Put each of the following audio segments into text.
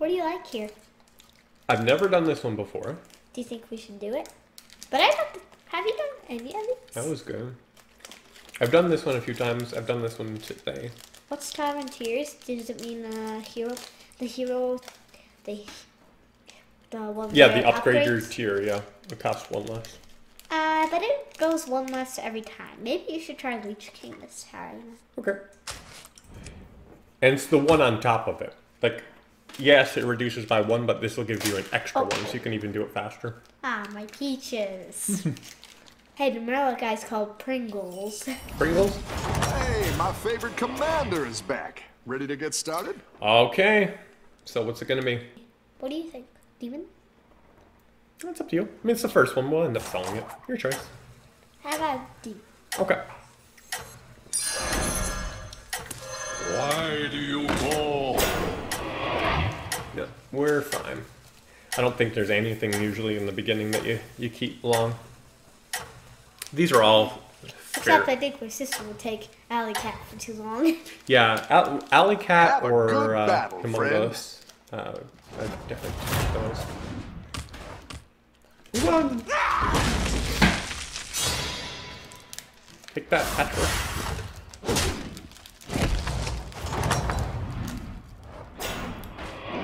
What do you like here? I've never done this one before. Do you think we should do it? But I don't. Have you done any of it? That was good. I've done this one a few times. I've done this one today. What's Tavern Tears? Does it mean the one? Yeah, the upgrade your tier. Yeah, it costs one less. But it goes one less every time. Maybe you should try Leech King this time. Okay. And it's the one on top of it. Like, yes, it reduces by one, but this will give you an extra one, so you can even do it faster. Ah, my peaches. Hey, the Merlock guy's called Pringles. Pringles? Hey, my favorite commander is back. Ready to get started? Okay. So what's it going to be? What do you think? Demon? It's up to you. I mean, it's the first one. We'll end up selling it. Your choice. How about D? Okay. Why do you call? Yeah, we're fine. I don't think there's anything usually in the beginning that you keep long. These are all fair. Except I think my sister would take Alley Cat for too long. Yeah, Alley Cat or Kamongos. I definitely take those. Run! Take that, Patrick.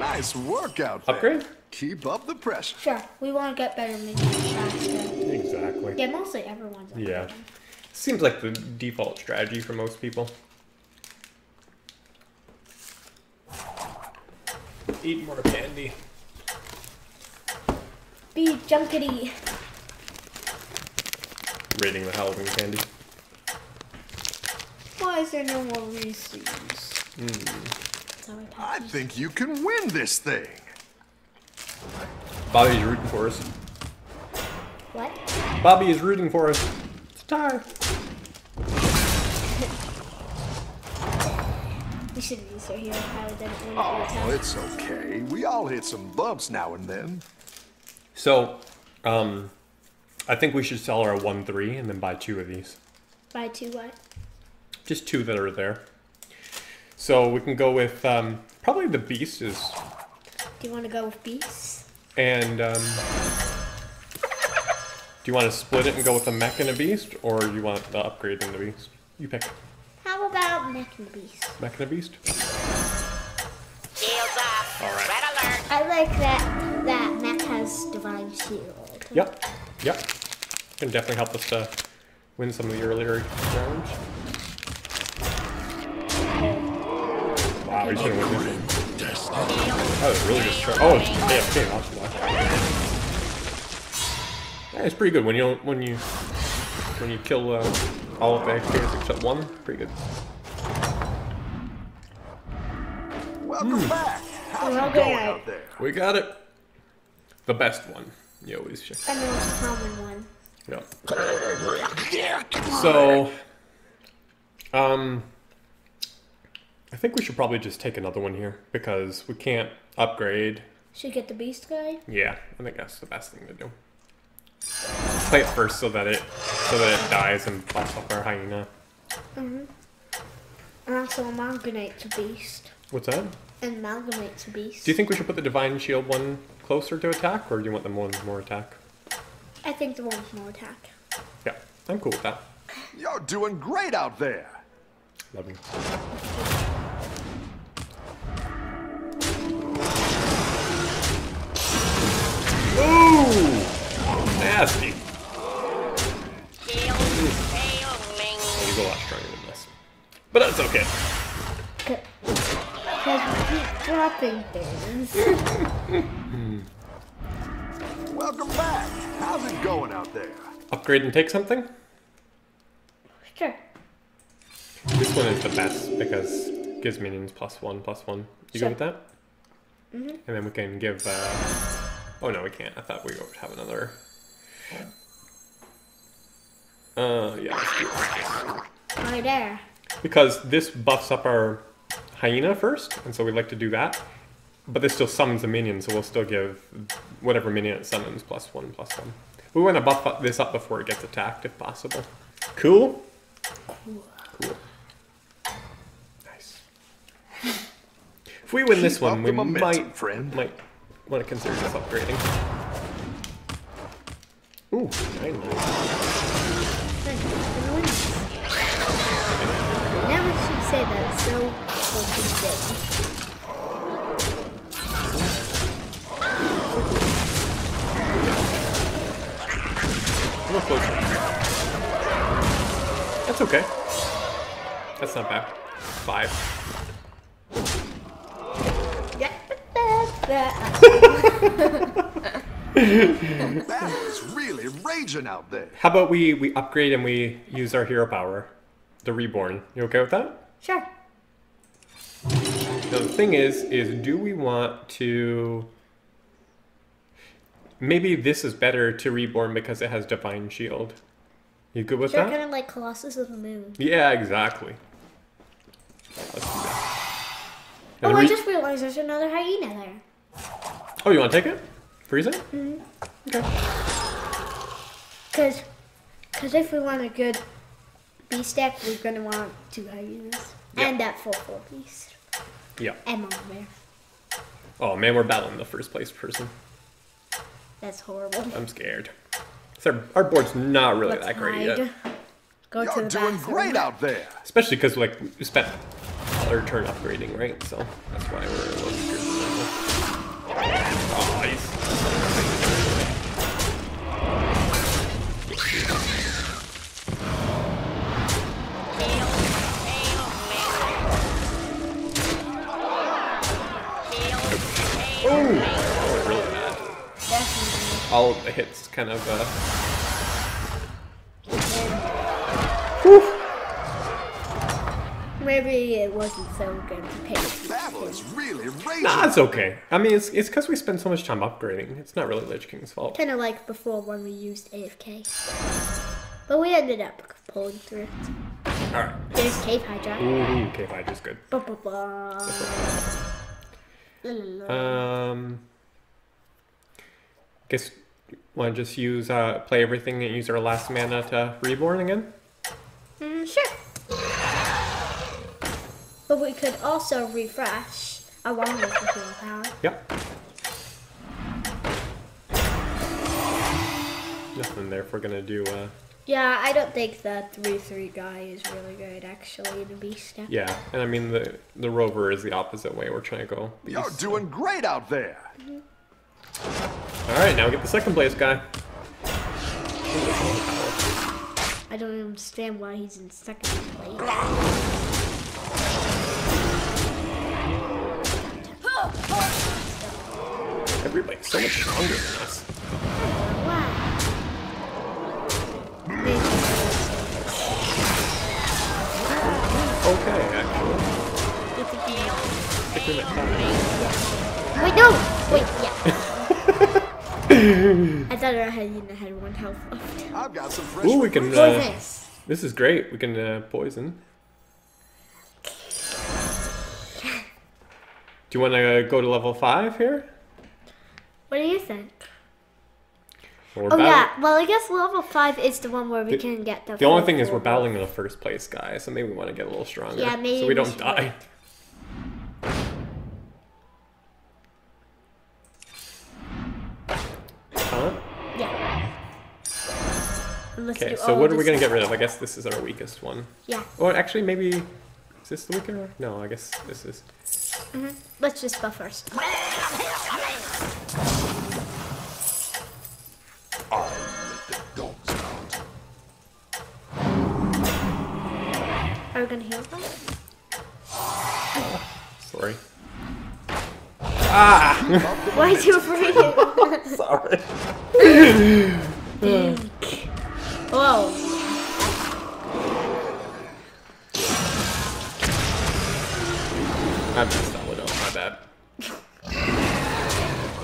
Nice workout. Upgrade? There. Keep up the pressure. Sure, we want to get better minions faster. Exactly. Yeah, mostly everyone's upgrading. Yeah. Seems like the default strategy for most people. Eat more candy. Be junkity. Raiding the Halloween candy. Why is there no more Reese's? Mm. I think you can win this thing. Bobby's rooting for us. What? Bobby is rooting for us. It's a tie. We should use our hero power. Oh, it's okay. We all hit some bumps now and then. So, I think we should sell our 1-3 and then buy two of these. Buy two what? Just two that are there. So we can go with, probably the Beast is... Do you want to go with Beast? And, do you want to split it and go with a Mech and a Beast? Or you want the upgrade and the Beast? You pick. How about Mech and Beast? Mech and a Beast? Shields up! Alright. Red alert! I like that Mech has Divine Shield. Yep, yep. Can definitely help us to win some of the earlier rounds. Wow, he's gonna win this. That was really just trying. Oh, it's AFK, awesome. Yeah, it's pretty good when you kill all of the AFKs except one. Pretty good. Welcome back. How's it going out there? We got it. The best one. You always check. And the most common one. Yeah. So, I think we should probably just take another one here because we can't upgrade. Should we get the Beast guy? Yeah, I think that's the best thing to do. Play it first so that it dies and pops up our hyena. Mhm. And also amalgamate the Beast. What's that? Amalgamates a Beast. Do you think we should put the Divine Shield one closer to attack, or do you want the one with more attack? I think the one with more attack. Yeah, I'm cool with that. You're doing great out there. Love you. Ooh, nasty. He's a lot stronger than this, but that's okay. Because we keep dropping things. Welcome back. How's it going out there? Upgrade and take something? Sure. This one is the best because it gives minions +1/+1. You go with that? Mm-hmm. And then we can give... Oh, no, we can't. I thought we would have another... yeah. Right there. Because this buffs up our... hyena first, and so we'd like to do that, but this still summons a minion, so we'll still give whatever minion it summons +1/+1. We want to buff this up before it gets attacked if possible. Cool? Cool. Nice. If we win this one, we might want to consider just upgrading. Ooh, I never should say that. It's so fucking big. Close. That's okay. That's not bad. 5. That is really raging out there. How about we upgrade and we use our hero power, the reborn. You okay with that? Sure. So the thing is do we want to? Maybe this is better to reborn because it has divine shield. You good with that? Kind of like Colossus of the Moon. Yeah, exactly. Let's do that. And oh, I just realized there's another hyena there. Oh, you want to take it? Freeze it? Mm-hmm. Okay. Because if we want a good beast deck, we're going to want 2 hyenas. Yep. And that full 4 beast. Yeah. And mama bear. Oh, man, we're battling the first place person. That's horrible. I'm scared. So our board's not really that great yet. Go to the bathroom. You're doing great out there. Especially because like we spent our turn upgrading, right? So that's why we're a little scared. Oh, all of the hits kind of maybe it wasn't so good to pay. That was really raging. Nah, it's okay. I mean, it's because we spend so much time upgrading. It's not really Leech King's fault. Kind of like before when we used AFK. But we ended up pulling through it. Alright. There's Cave Hydra. Ooh, Cave Hydra's good. Ba -ba -ba. Guess want to just use play everything and use our last mana to reborn again? Sure. But we could also refresh along with the healing power. Yep. Nothing there if we're gonna do. Yeah, I don't think the 3/3 guy is really good actually. The beast. Yeah, and I mean the rover is the opposite way. We're trying to go. Beast, you're doing great out there. Alright, now we get the second place guy. I don't understand why he's in second place. Everybody's so much stronger than us. Okay, actually. Wait, no! Wait, yeah. I thought I had 1 health left. I've got some fresh. Ooh, we can. This is great. We can poison. Yeah. Do you want to go to level 5 here? What do you think? Well, oh yeah. Well, I guess level 5 is the one where we can get the. The only thing is we're battling in the first place, guys. So maybe we want to get a little stronger. Yeah, maybe. So we don't die. Okay, so what are we going to get rid of? I guess this is our weakest one. Yeah. Or actually, maybe... Is this the weaker one? No, I guess this is... Mm-hmm. Let's just go first. Are we going to heal them? Sorry. Ah! Why'd you afraid it? Sorry. Whoa. I messed that one up, my bad.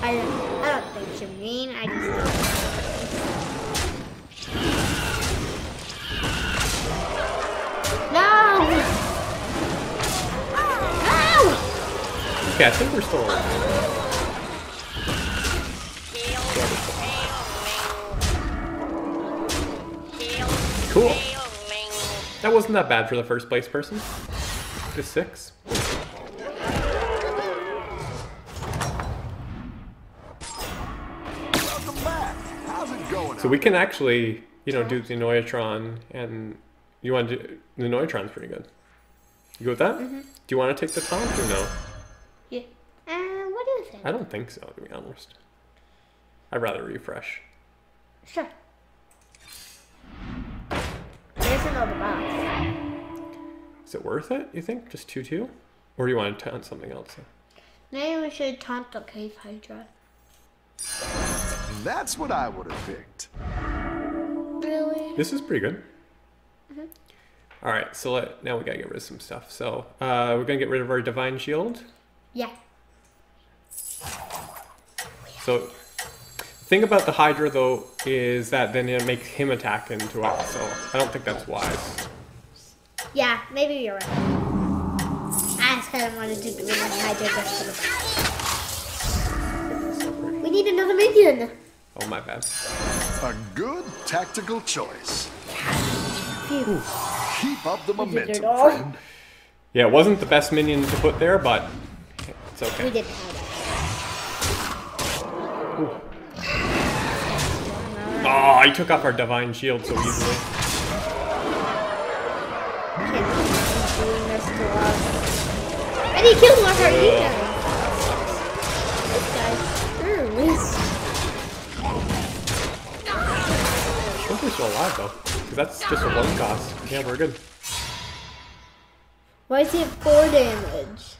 I don't think you mean, I just... No! No! Okay, I think we're still alive. Cool. That wasn't that bad for the first place person. Just 6. So we can actually, you know, do the Annoy-o-Tron, and you want to do, the Annoy-o-Tron's pretty good. You go with that? Mm-hmm. Do you want to take the top or no? Yeah. What do you think? I don't think so, to be honest. I'd rather refresh. Sure. There's another box. Is it worth it, you think? Just 2-2? Or do you want to taunt something else? Maybe we should taunt the Cave Hydra. That's what I would have picked. Really? This is pretty good. Mm-hmm. All right, so now we gotta get rid of some stuff. So we're gonna get rid of our divine shield. Yeah. So the thing about the Hydra though is that then it makes him attack into us. So I don't think that's wise. Yeah, maybe you're right. I just kind of wanted to get rid of the Hydra just for the... We need another minion. Oh, my bad. A good tactical choice. Ooh. Keep up the momentum, friend. Yeah, it wasn't the best minion to put there, but it's okay. We didn't have it. Oh, he took off our divine shield so easily. And he killed one of our demons. This guy's really... I think we're still alive though, because that's just a one cost. Yeah, we're good. Why is he at 4 damage?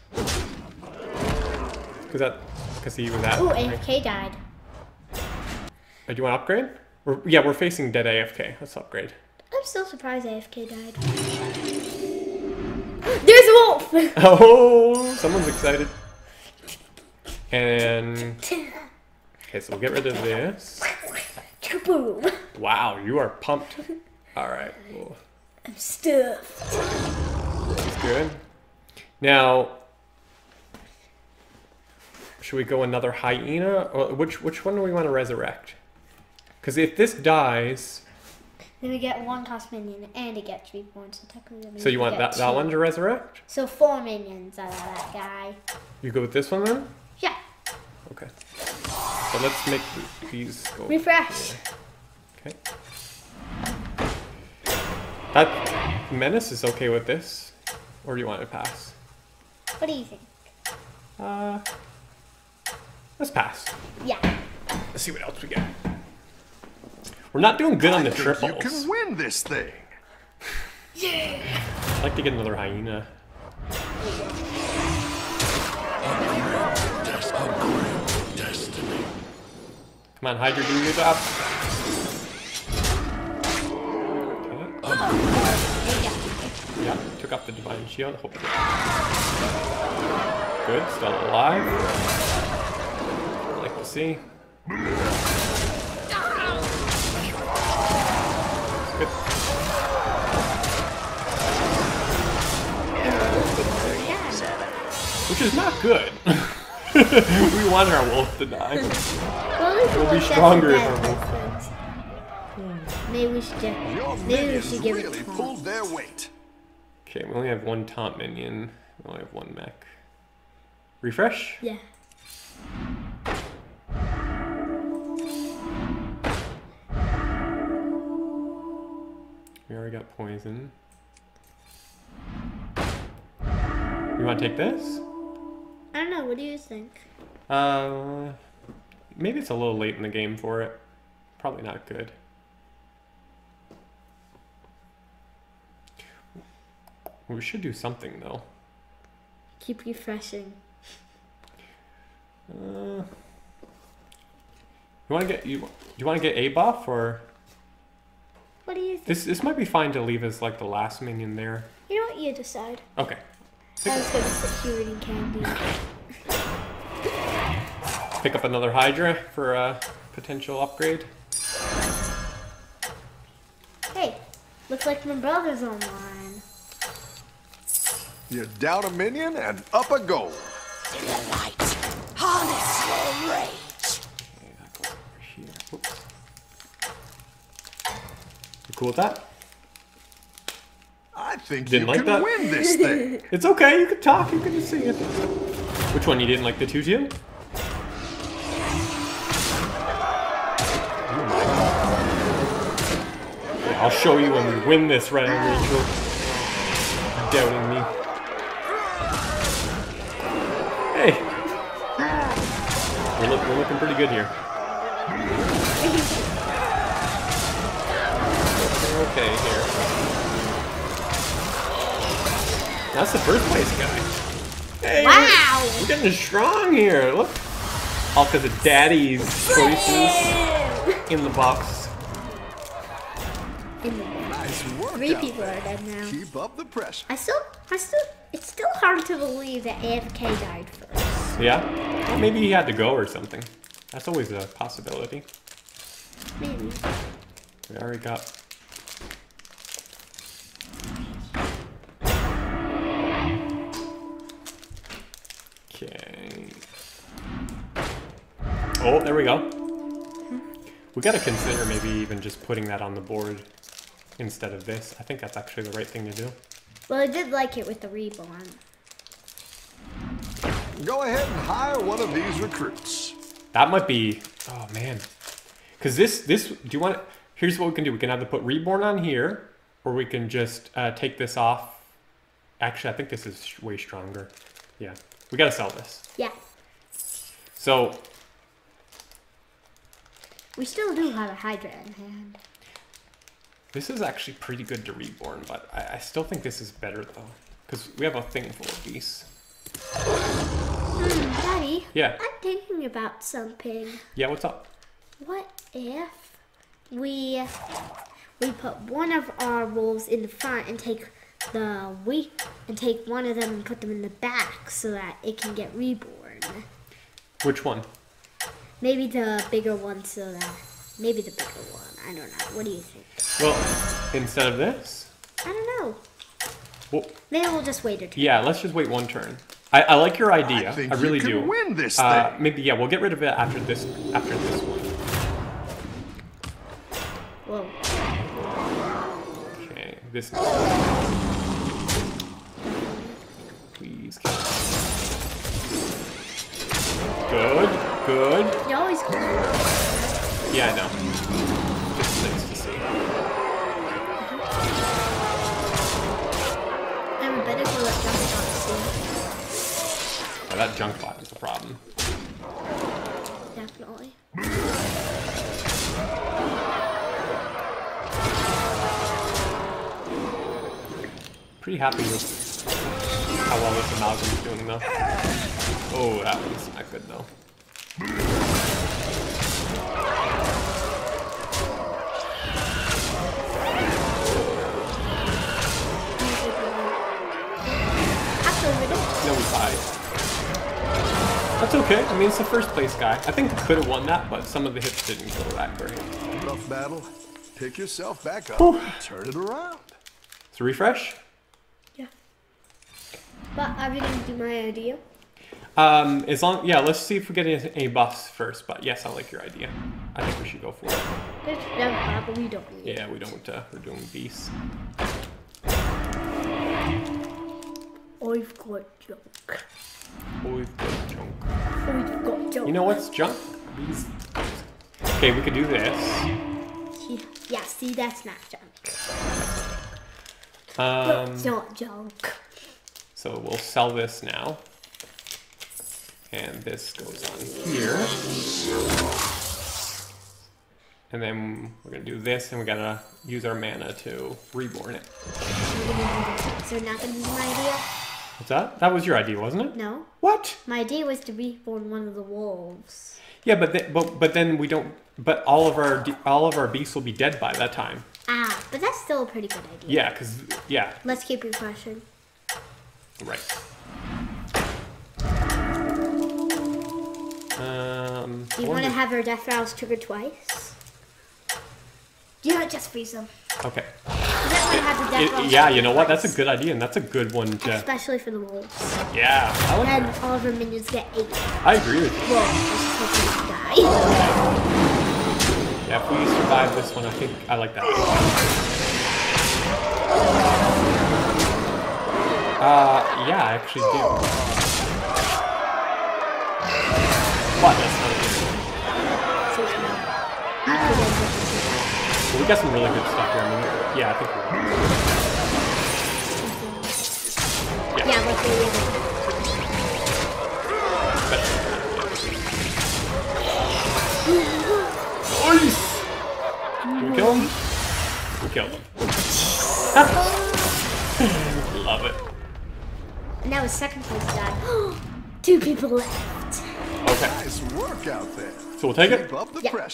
Because he was at... Oh, AFK died. Do you want to upgrade? We're facing dead AFK. Let's upgrade. I'm still surprised AFK died. There's a wolf! Oh, someone's excited. And... Okay, so we'll get rid of this. Boom. Wow, you are pumped. Alright. Cool. I'm stuffed. That's good. Now, should we go another hyena? Or which one do we want to resurrect? Because if this dies... Then we get one cost minion and it gets reborn. So technically we you want that one to resurrect? So 4 minions out of that guy. You go with this one then? Yeah. Okay. So let's make these go. Refresh. Okay. That menace is okay with this, or do you want to pass? What do you think? Let's pass. Yeah. Let's see what else we get. We're not doing good on the triples. You can win this thing. Yeah. I'd like to get another hyena. Come on, Hydra, do your job. Okay. Yeah, took up the divine shield. Hopefully. Good, still alive. I like to see. Good. Which is not good. We want our wolf to die. We'll be stronger if our wolf dies. Maybe we should give it their weight. Okay, we only have one taunt minion. We only have one mech. Refresh? Yeah. We already got poison. You want to take this? I don't know, what do you think? Maybe it's a little late in the game for it. Probably not good. We should do something though. Keep refreshing. Do you want to get a buff or? What do you think? This might be fine to leave as like the last minion there. You know what, you decide. Okay. I was going to security candy. Pick up another Hydra for a potential upgrade. Hey, looks like my brother's online. You're down a minion and up a goal. In the light, harness your rage. Okay, that goes over here. Oops. You cool with that? I think you can win this thing. It's okay, you can talk, you can just sing it. Which one you didn't like, the 2-2? Oh my god. I'll show you when we win this round, Rachel. You're doubting me. Hey! We're looking pretty good here. We're okay here. That's the first place guy. Hey! Wow! We're getting strong here, look! All because of Daddy's choices in the box. Nice work. 3 people are dead now. Keep up the pressure. It's still hard to believe that AFK died first. Yeah? Well, maybe he had to go or something. That's always a possibility. Maybe. We already got... Okay... Oh, there we go. We gotta consider maybe even just putting that on the board instead of this. I think that's actually the right thing to do. Well, I did like it with the reborn. Go ahead and hire one of these recruits. That might be... Oh, man. Because this... Do you want... Here's what we can do. We can either put reborn on here, or we can just take this off. Actually, I think this is way stronger. Yeah. We gotta sell this. Yeah. So... We still do have a Hydra in hand. This is actually pretty good to reborn, but I still think this is better though. Because we have a thing full of these. Daddy? Yeah? I'm thinking about something. Yeah, what's up? What if we put one of our wolves in the front and take one of them and put them in the back so that it can get reborn? Which one? Maybe the bigger one, so that... Maybe the bigger one. I don't know. What do you think? Well, instead of this? I don't know. Well, maybe we'll just wait a turn. Yeah, let's just wait one turn. I like your idea. I really do. I think you can win this thing. Maybe, yeah, we'll get rid of it after this one. Whoa. Okay, this... Please keep... Good. Good. You always good. Yeah, I know. Just nice to see. I'm better for that junk bot soon. Oh, that junk bot is the problem. Definitely. Pretty happy with how well this amalgam is doing though. Oh, that one's not good though. No, we died. That's okay. I mean, it's the first place guy. I think we could have won that, but some of the hits didn't go that great. Rough battle. Pick yourself back up. Ooh. Turn it around. It's a refresh? Yeah. But are we going to do my idea? Yeah, let's see if we get a buff first, but yes, I like your idea. I think we should go for it. There's no buff, we don't need it. Yeah, we don't, we're doing beasts. I've got junk. I've got junk. I've got junk. You know what's junk? These. Okay, we could do this. Yeah, see, that's not junk. It's not junk. So we'll sell this now. And this goes on here. And then we're gonna do this, and we gotta use our mana to reborn it. So not gonna be my idea? What's that? That was your idea, wasn't it? No. What? My idea was to reborn one of the wolves. Yeah, but then we don't. But all of our beasts will be dead by that time. Ah, but that's still a pretty good idea. Yeah, yeah. Let's keep refreshing. Right. Do you want to have her death rouse trigger twice? Yeah, just freeze them. Okay. Yeah, you know what? That's a good idea, and that's a good one to... Especially for the wolves. Yeah. And all of her minions get 8. I agree with you. Well, just die. Yeah, if we survive this one, I think I like that one. Yeah, I actually do. But that's not a good one. So we got some really good stuff here. I mean, yeah, I think we're right. Yeah, like really nice! Did we kill him? We killed him. Love it. And now his second place died. 2 people left. Okay. Nice work out there. So we'll take it? Yeah.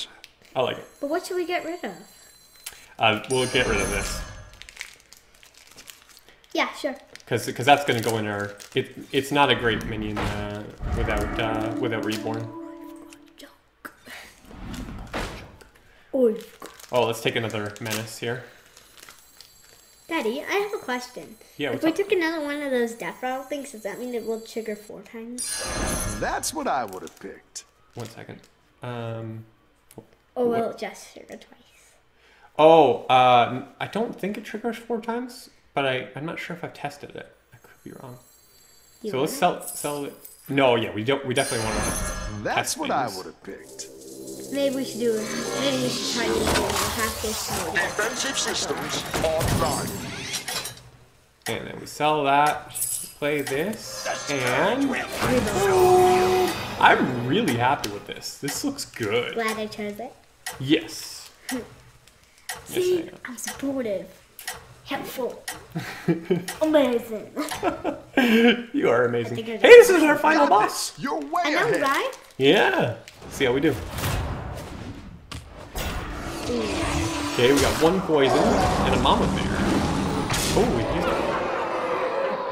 I like it. But what should we get rid of? We'll get rid of this. Yeah, sure. Because that's going to go in our... It's not a great minion without Reborn. Oh, let's take another menace here. Daddy, I have a question. Yeah, if we took another one of those death rattle things, does that mean it will trigger 4 times? That's what I would have picked. 1 second. Oh, well, it just triggered twice. Oh, I don't think it triggers 4 times, but I'm not sure if I've tested it. I could be wrong. You so let's sell it. No, yeah, we definitely want to test what things. I would have picked. Maybe we should do it. Maybe we should try to do it. Defensive systems online. And then we sell that. Play this. And I'm really happy with this. This looks good. Glad I chose it. Yes. See, yes, I'm supportive, helpful, amazing. You are amazing. Hey, this is our final boss. You're way ahead. Right? Yeah. Let's see how we do. Okay, we got 1 poison and a mama bear. Oh,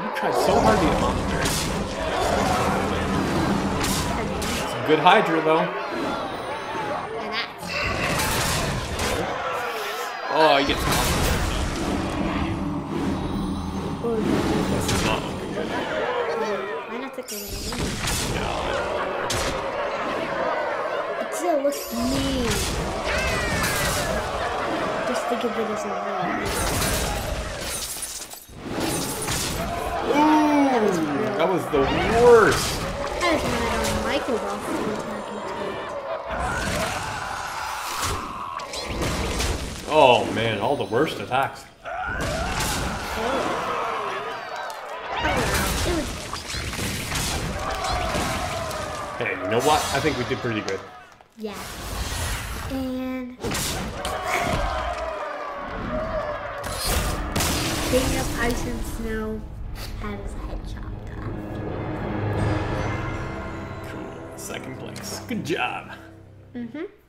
you tried so hard to get mama bears. Some good Hydra though. Oh, you get some mama bears. This is not looking good. Why not take it? It still looks mean. Think of it as a that was the worst. I was mad on Michael while he was attacking too. Oh man, all the worst attacks. Oh. Hey, you know what? I think we did pretty good. Yeah. And being up ice and snow had his head chopped off. Cool. 2nd place. Good job. Mm-hmm.